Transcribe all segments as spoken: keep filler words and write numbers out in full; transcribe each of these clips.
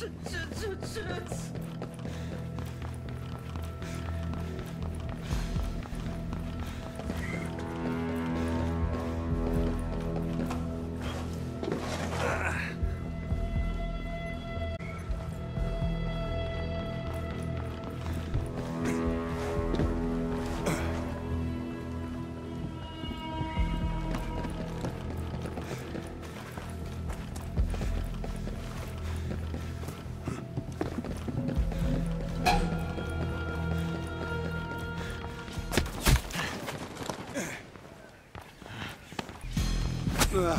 这这这这。 Ugh.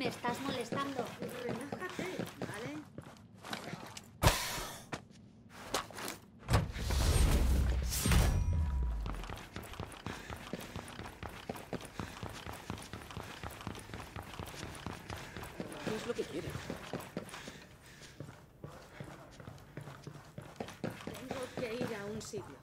Me estás molestando. Relájate, ¿vale? ¿Qué es lo que quieres? Tengo que ir a un sitio.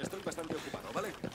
Estoy bastante ocupado, ¿vale?